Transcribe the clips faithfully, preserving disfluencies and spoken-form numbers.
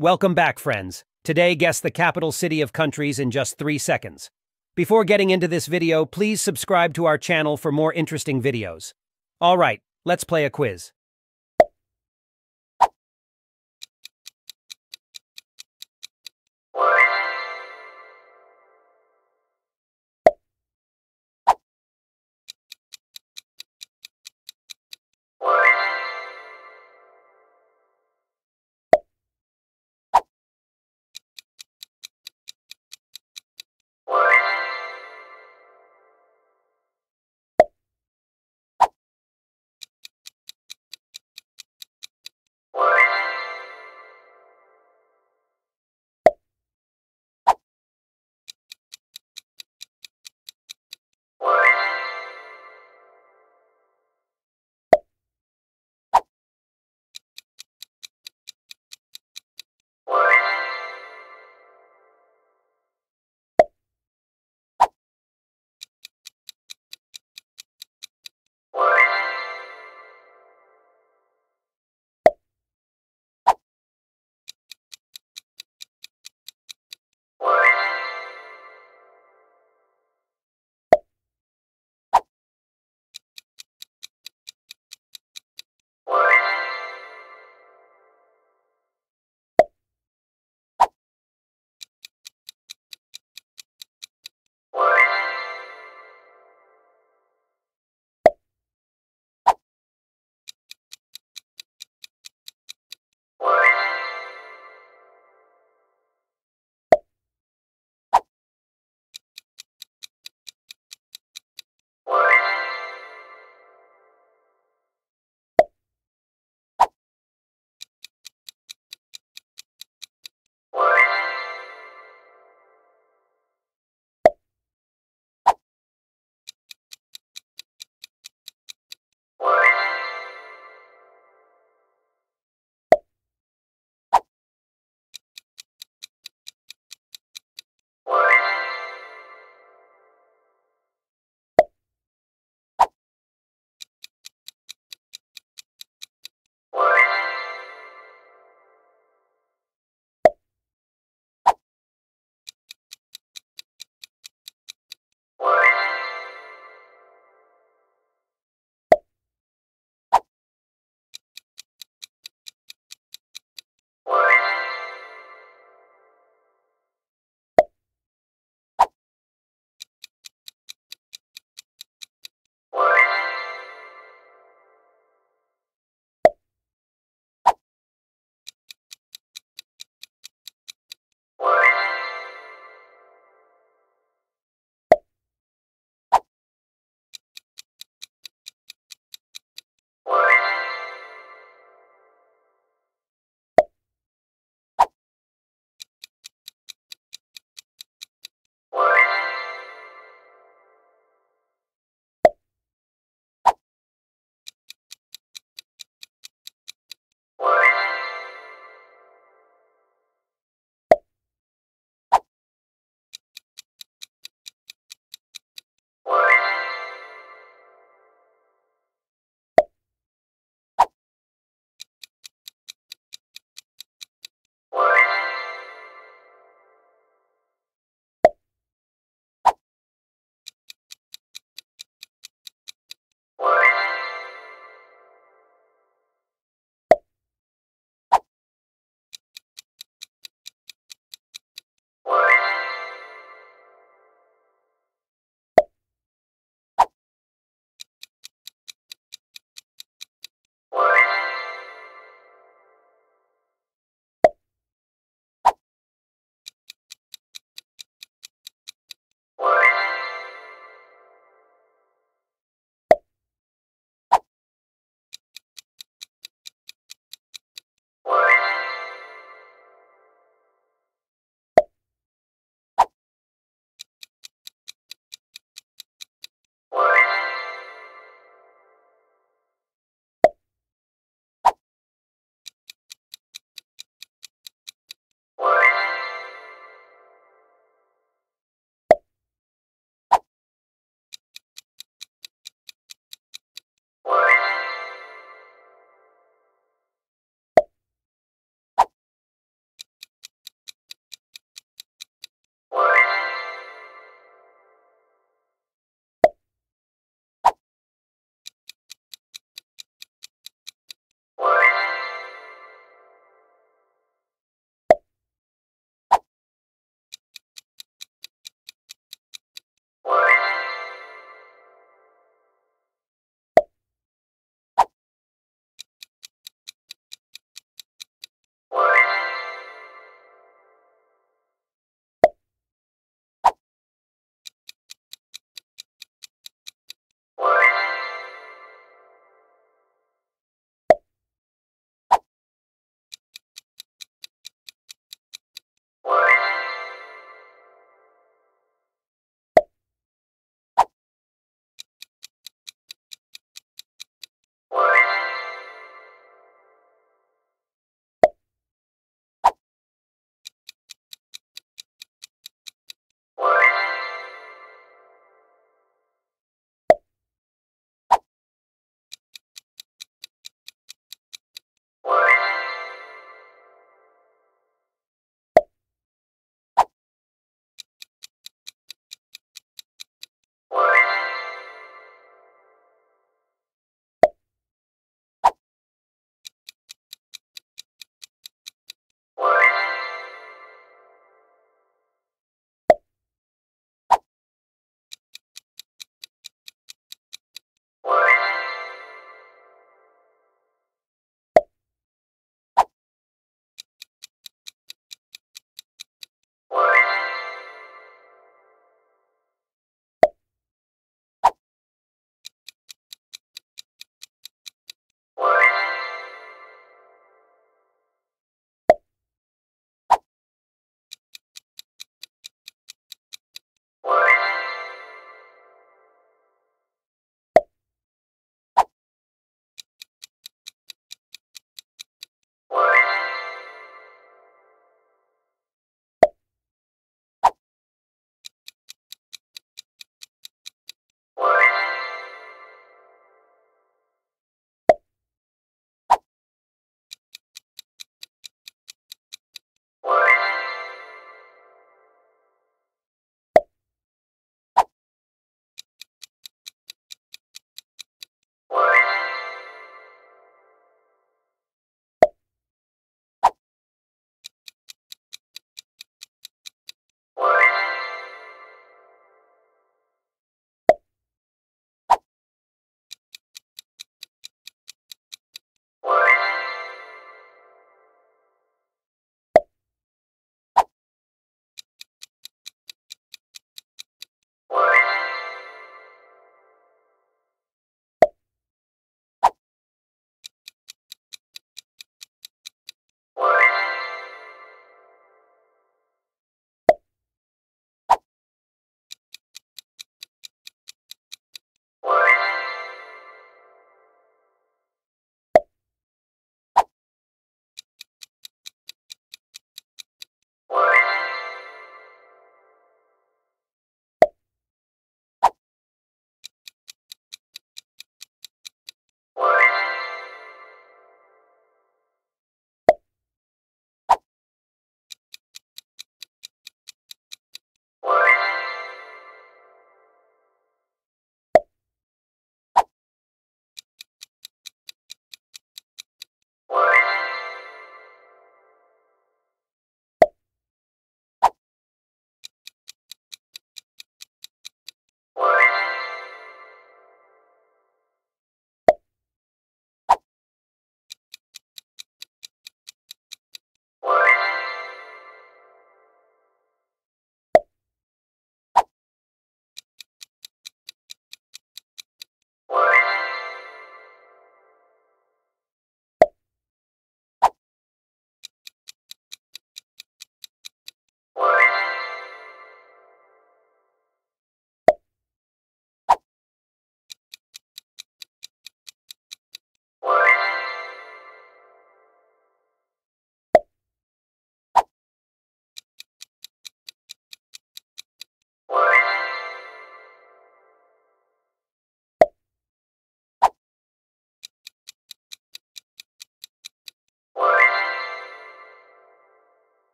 Welcome back, friends. Today, guess the capital city of countries in just three seconds. Before getting into this video, please subscribe to our channel for more interesting videos. All right, let's play a quiz.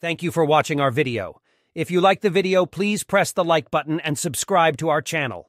Thank you for watching our video. If you like the video, please press the like button and subscribe to our channel.